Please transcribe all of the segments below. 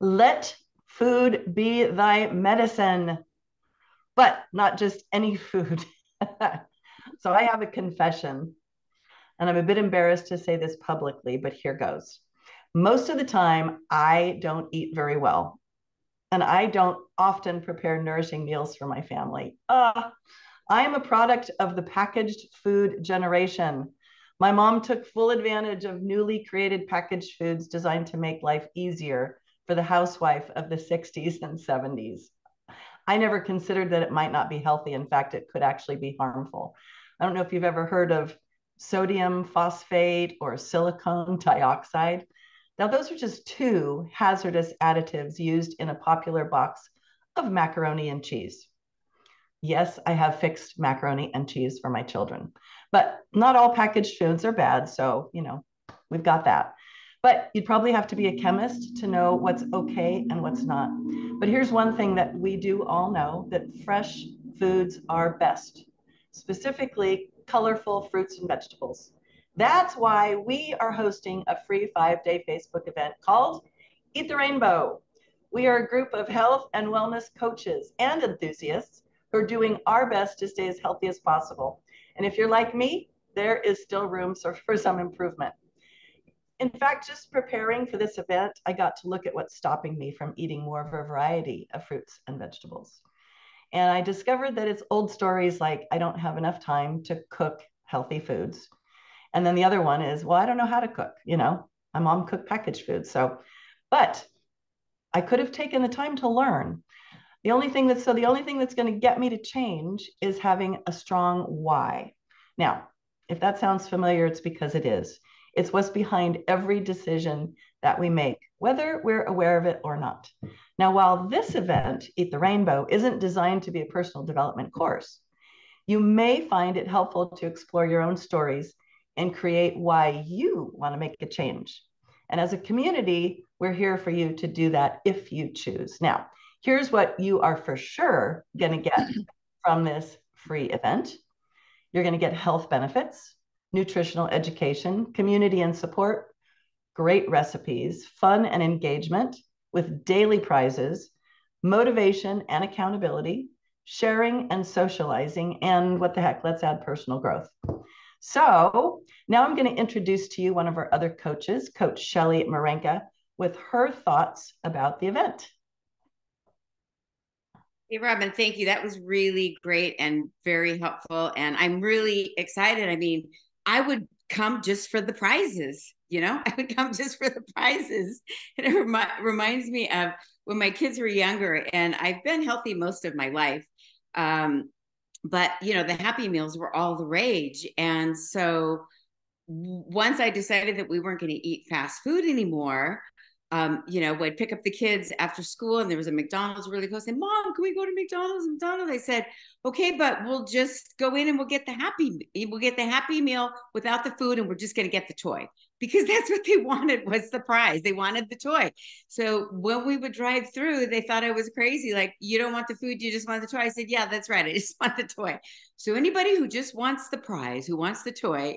Let food be thy medicine, but not just any food. So I have a confession, and I'm a bit embarrassed to say this publicly, but here goes. Most of the time, I don't eat very well, and I don't often prepare nourishing meals for my family. I am a product of the packaged food generation. My mom took full advantage of newly created packaged foods designed to make life easier for the housewife of the 60s and 70s. I never considered that it might not be healthy. In fact, it could actually be harmful. I don't know if you've ever heard of sodium phosphate or silicone dioxide. Now, those are just two hazardous additives used in a popular box of macaroni and cheese. Yes, I have fixed macaroni and cheese for my children, but not all packaged foods are bad. So, you know, we've got that. But you'd probably have to be a chemist to know what's okay and what's not. But here's one thing that we do all know, that fresh foods are best, specifically colorful fruits and vegetables. That's why we are hosting a free 5-day Facebook event called Eat the Rainbow. We are a group of health and wellness coaches and enthusiasts who are doing our best to stay as healthy as possible. And if you're like me, there is still room for some improvement. In fact, just preparing for this event, I got to look at what's stopping me from eating more of a variety of fruits and vegetables. And I discovered that it's old stories like, I don't have enough time to cook healthy foods. And then the other one is, well, I don't know how to cook. You know, my mom cooked packaged food. So, but I could have taken the time to learn. The only thing that's going to get me to change is having a strong why. Now, if that sounds familiar, it's because it is. It's what's behind every decision that we make, whether we're aware of it or not. Now, while this event, Eat the Rainbow, isn't designed to be a personal development course, you may find it helpful to explore your own stories and create why you want to make a change. And as a community, we're here for you to do that if you choose. Now, here's what you are for sure going to get from this free event. You're going to get health benefits, nutritional education, community and support, great recipes, fun and engagement with daily prizes, motivation and accountability, sharing and socializing, and what the heck, let's add personal growth. So now I'm going to introduce to you one of our other coaches, Coach Shelley Marenka, with her thoughts about the event. Hey, Robin, thank you. That was really great and very helpful. And I'm really excited. I mean, I would come just for the prizes, you know, I would come just for the prizes. And it reminds me of when my kids were younger, and I've been healthy most of my life. But, you know, the Happy Meals were all the rage. And so once I decided that we weren't going to eat fast food anymore, you know, we'd pick up the kids after school and there was a McDonald's really close. And Mom, can we go to McDonald's? I said, okay, but we'll just go in and we'll get the happy meal without the food. And we're just going to get the toy, because that's what they wanted was the prize. They wanted the toy. So when we would drive through, they thought I was crazy. Like, you don't want the food. You just want the toy. I said, yeah, that's right. I just want the toy. So anybody who just wants the prize, who wants the toy,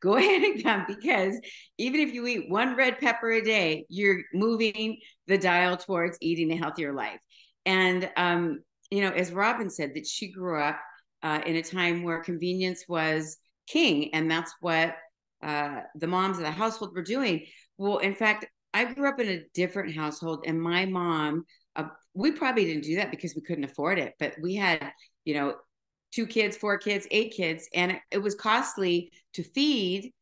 go ahead and come, because even if you eat one red pepper a day, you're moving the dial towards eating a healthier life. And, you know, as Robin said, that she grew up in a time where convenience was king, and that's what the moms of the household were doing. Well, in fact, I grew up in a different household, and my mom, we probably didn't do that because we couldn't afford it, but we had, you know, 2 kids, 4 kids, 8 kids, and it was costly to feed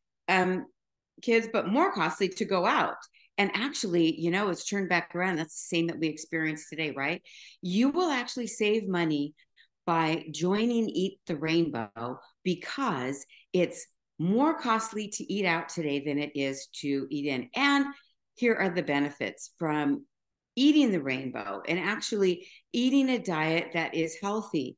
kids, but more costly to go out. And actually, you know, it's turned back around. That's the same that we experience today, right? You will actually save money by joining Eat the Rainbow, because it's more costly to eat out today than it is to eat in. And here are the benefits from eating the rainbow and actually eating a diet that is healthy.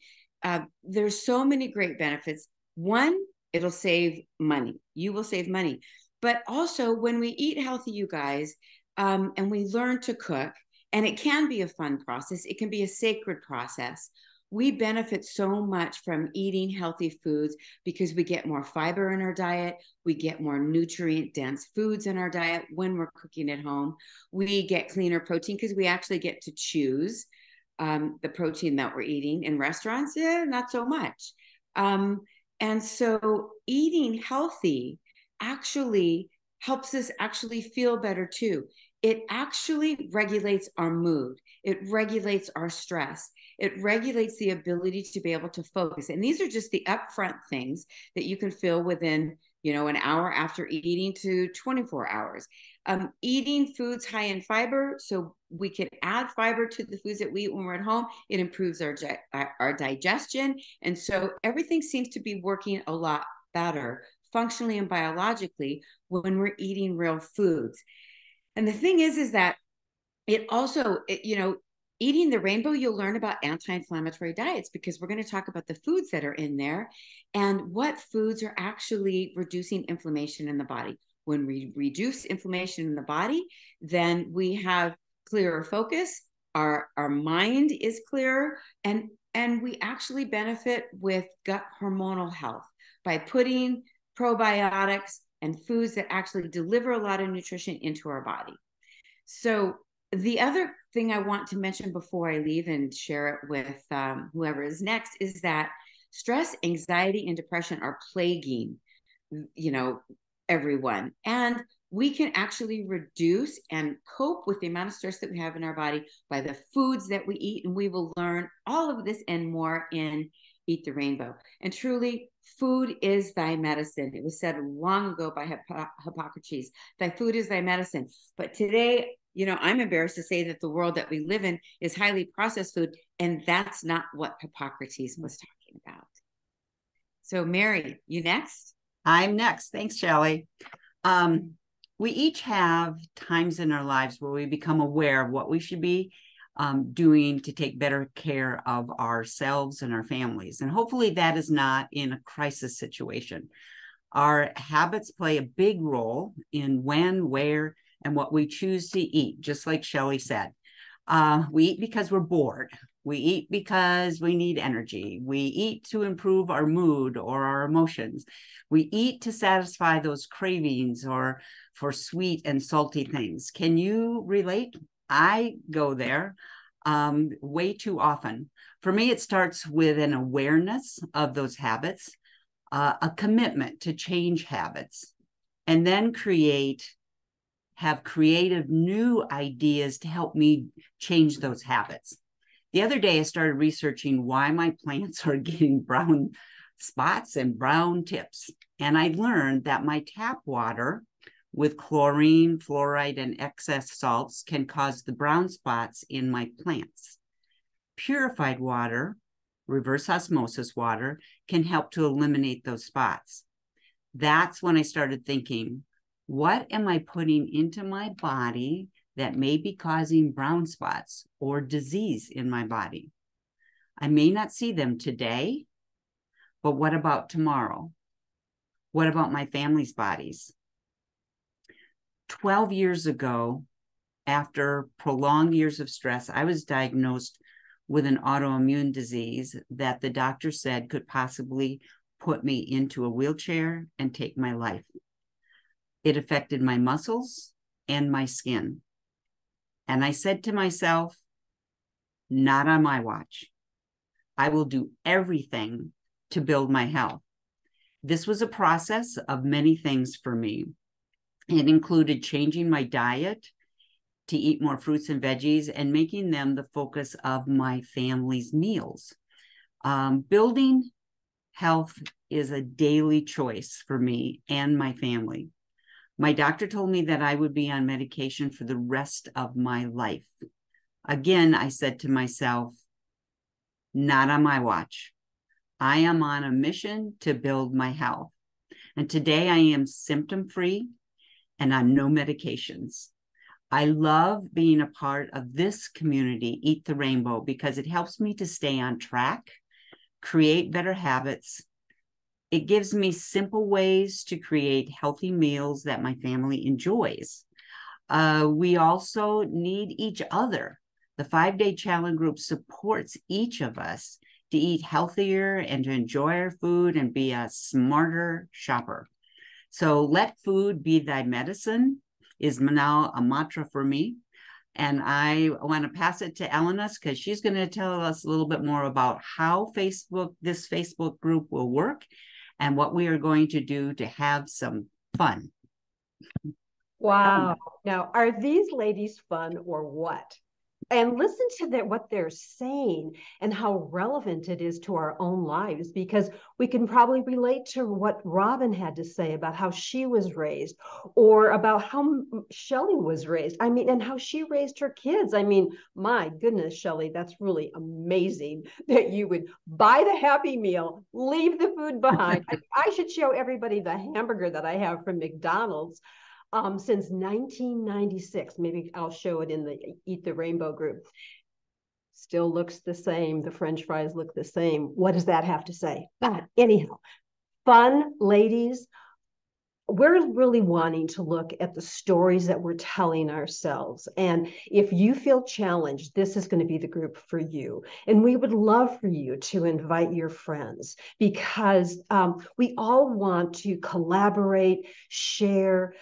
There's so many great benefits. One, it'll save money. You will save money. But also, when we eat healthy, you guys, and we learn to cook, and it can be a fun process, it can be a sacred process, We benefit so much from eating healthy foods because we get more fiber in our diet. We get more nutrient-dense foods in our diet when we're cooking at home. We get cleaner protein because we actually get to choose the protein that we're eating. In restaurants, not so much. And so eating healthy actually helps us actually feel better too. It actually regulates our mood. It regulates our stress. It regulates the ability to be able to focus. And these are just the upfront things that you can feel within, an hour after eating to 24 hours. Eating foods high in fiber, so we can add fiber to the foods that we eat when we're at home. It improves our digestion. And so everything seems to be working a lot better functionally and biologically when we're eating real foods. And the thing is that it also, eating the rainbow, you'll learn about anti-inflammatory diets because we're going to talk about the foods that are in there and what foods are actually reducing inflammation in the body. When we reduce inflammation in the body, then we have clearer focus, our mind is clearer, and we actually benefit with gut hormonal health by putting probiotics and foods that actually deliver a lot of nutrition into our body. So the other thing I want to mention before I leave and share it with whoever is next is that stress, anxiety, and depression are plaguing, everyone. And we can actually reduce and cope with the amount of stress that we have in our body by the foods that we eat. And we will learn all of this and more in Eat the Rainbow. And truly, food is thy medicine. It was said long ago by Hippocrates, thy food is thy medicine. But today, I'm embarrassed to say that the world that we live in is highly processed food. And that's not what Hippocrates was talking about. So Mary, you next? I'm next. Thanks, Shelley. We each have times in our lives where we become aware of what we should be doing to take better care of ourselves and our families. And hopefully that is not in a crisis situation. Our habits play a big role in when, where, and what we choose to eat, just like Shelley said. We eat because we're bored. We eat because we need energy. We eat to improve our mood or our emotions. We eat to satisfy those cravings or for sweet and salty things. Can you relate? I go there way too often. For me, it starts with an awareness of those habits, a commitment to change habits, and then have creative new ideas to help me change those habits. The other day, I started researching why my plants are getting brown spots and brown tips. And I learned that my tap water with chlorine, fluoride, and excess salts can cause the brown spots in my plants. Purified water, reverse osmosis water, can help to eliminate those spots. That's when I started thinking, what am I putting into my body that may be causing brown spots or disease in my body? I may not see them today, but what about tomorrow? What about my family's bodies? 12 years ago, after prolonged years of stress, I was diagnosed with an autoimmune disease that the doctor said could possibly put me into a wheelchair and take my life. It affected my muscles and my skin. And I said to myself, not on my watch. I will do everything to build my health. This was a process of many things for me. It included changing my diet to eat more fruits and veggies and making them the focus of my family's meals. Building health is a daily choice for me and my family. My doctor told me that I would be on medication for the rest of my life. Again, I said to myself, not on my watch. I am on a mission to build my health. And today I am symptom-free and on no medications. I love being a part of this community, Eat the Rainbow, because it helps me to stay on track, create better habits. It gives me simple ways to create healthy meals that my family enjoys. We also need each other. The 5-day challenge group supports each of us to eat healthier and to enjoy our food and be a smarter shopper. So let food be thy medicine is now a mantra for me. And I want to pass it to Elenis because she's going to tell us a little bit more about how this Facebook group will work and what we are going to do to have some fun. Wow. Now, are these ladies fun or what? And listen to what they're saying and how relevant it is to our own lives, because we can probably relate to what Robin had to say about how she was raised, or about how Shelley was raised. I mean, and how she raised her kids. I mean, my goodness, Shelley, that's really amazing that you would buy the Happy Meal, leave the food behind. I should show everybody the hamburger that I have from McDonald's. Since 1996, maybe I'll show it in the Eat the Rainbow group. Still looks the same. The French fries look the same. What does that have to say? But anyhow, fun, ladies. We're really wanting to look at the stories that we're telling ourselves. And if you feel challenged, this is going to be the group for you. And we would love for you to invite your friends, because we all want to collaborate, share,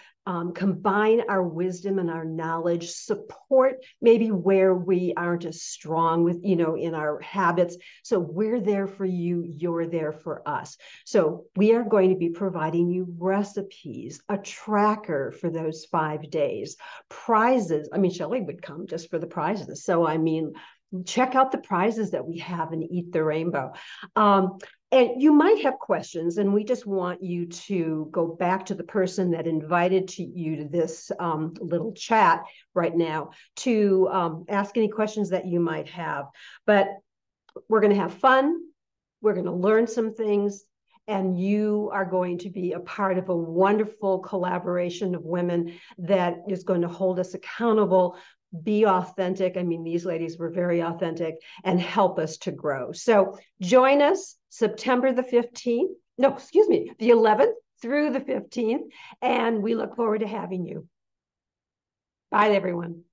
combine our wisdom and our knowledge, support maybe where we aren't as strong with, you know, in our habits. So we're there for you. You're there for us. So we are going to be providing you recipes, a tracker for those 5 days, prizes. I mean, Shelley would come just for the prizes. So, I mean, check out the prizes that we have in Eat the Rainbow. And you might have questions, and we just want you to go back to the person that invited you to this little chat right now to ask any questions that you might have. But we're going to have fun. We're going to learn some things. And you are going to be a part of a wonderful collaboration of women that is going to hold us accountable, be authentic. I mean, these ladies were very authentic, and help us to grow. So join us September the 15th. No, excuse me, the 11th through the 15th. And we look forward to having you. Bye, everyone.